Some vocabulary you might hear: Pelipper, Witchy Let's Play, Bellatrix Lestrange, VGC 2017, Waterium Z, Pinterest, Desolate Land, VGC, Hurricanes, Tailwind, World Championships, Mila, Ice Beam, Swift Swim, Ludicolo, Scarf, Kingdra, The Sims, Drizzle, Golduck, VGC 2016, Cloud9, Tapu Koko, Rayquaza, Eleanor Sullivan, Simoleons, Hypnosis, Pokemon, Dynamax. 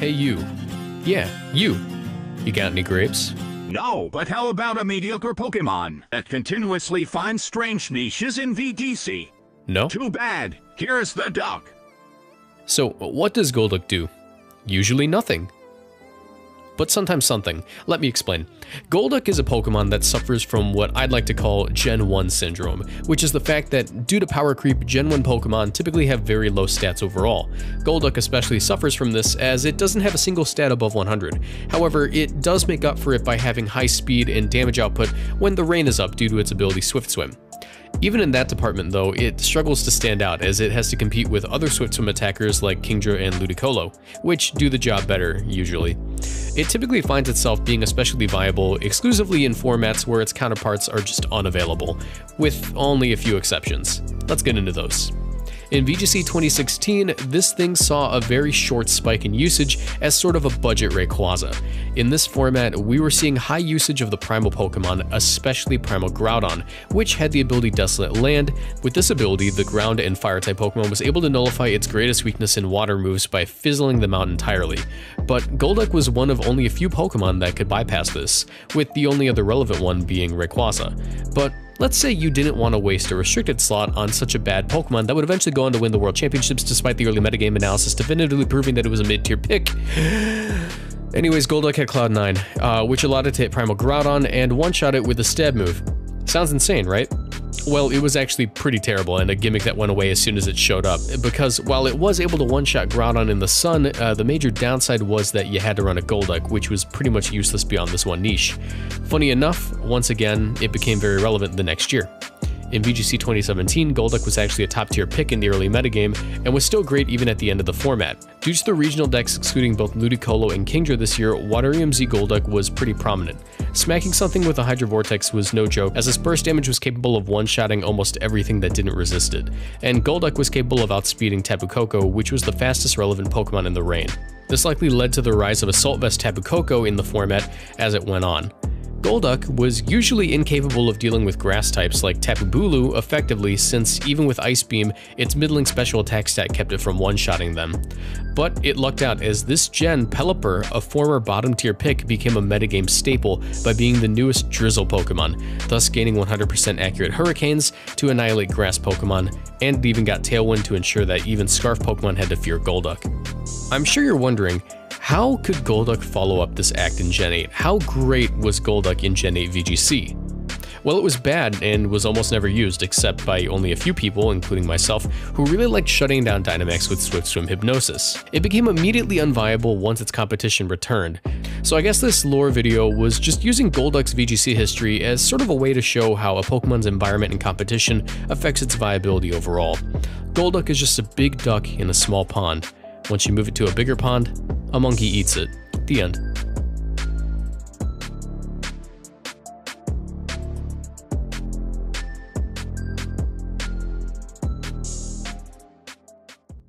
Hey, you. Yeah, you. You got any grapes? No, but how about a mediocre Pokemon that continuously finds strange niches in VGC? No. Too bad. Here's the duck. So, what does Golduck do? Usually nothing. But sometimes something. Let me explain. Golduck is a Pokemon that suffers from what I'd like to call Gen 1 Syndrome, which is the fact that due to power creep, Gen 1 Pokemon typically have very low stats overall. Golduck especially suffers from this as it doesn't have a single stat above 100. However, it does make up for it by having high speed and damage output when the rain is up due to its ability Swift Swim. Even in that department though, it struggles to stand out as it has to compete with other Swift Swim attackers like Kingdra and Ludicolo, which do the job better, usually. It typically finds itself being especially viable exclusively in formats where its counterparts are just unavailable, with only a few exceptions. Let's get into those. In VGC 2016, this thing saw a very short spike in usage as sort of a budget Rayquaza. In this format, we were seeing high usage of the Primal Pokemon, especially Primal Groudon, which had the ability Desolate Land. With this ability, the ground and fire type Pokemon was able to nullify its greatest weakness in water moves by fizzling them out entirely. But Golduck was one of only a few Pokemon that could bypass this, with the only other relevant one being Rayquaza. But let's say you didn't want to waste a restricted slot on such a bad Pokemon that would eventually go on to win the World Championships despite the early metagame analysis definitively proving that it was a mid-tier pick. Anyways, Golduck had Cloud9, which allowed it to hit Primal Groudon and one-shot it with a stab move. Sounds insane, right? Well, it was actually pretty terrible and a gimmick that went away as soon as it showed up, because while it was able to one-shot Groudon in the sun, the major downside was that you had to run a Golduck, which was pretty much useless beyond this one niche. Funny enough, once again, it became very relevant the next year. In VGC 2017, Golduck was actually a top-tier pick in the early metagame, and was still great even at the end of the format. Due to the regional decks excluding both Ludicolo and Kingdra this year, Waterium Z Golduck was pretty prominent. Smacking something with a Hydro Vortex was no joke, as its burst damage was capable of one-shotting almost everything that didn't resist it, and Golduck was capable of outspeeding Tapu Koko, which was the fastest relevant Pokemon in the rain. This likely led to the rise of Assault Vest Tapu Koko in the format as it went on. Golduck was usually incapable of dealing with grass types like Tapu Bulu effectively, since even with Ice Beam, its middling special attack stat kept it from one-shotting them. But it lucked out as this gen, Pelipper, a former bottom tier pick, became a metagame staple by being the newest Drizzle Pokemon, thus gaining 100% accurate Hurricanes to annihilate grass Pokemon, and it even got Tailwind to ensure that even Scarf Pokemon had to fear Golduck. I'm sure you're wondering, how could Golduck follow up this act in Gen 8? How great was Golduck in Gen 8 VGC? Well, it was bad and was almost never used, except by only a few people, including myself, who really liked shutting down Dynamax with Swift Swim Hypnosis. It became immediately unviable once its competition returned. So I guess this lore video was just using Golduck's VGC history as sort of a way to show how a Pokemon's environment and competition affects its viability overall. Golduck is just a big duck in a small pond. Once you move it to a bigger pond, a monkey eats it. The end.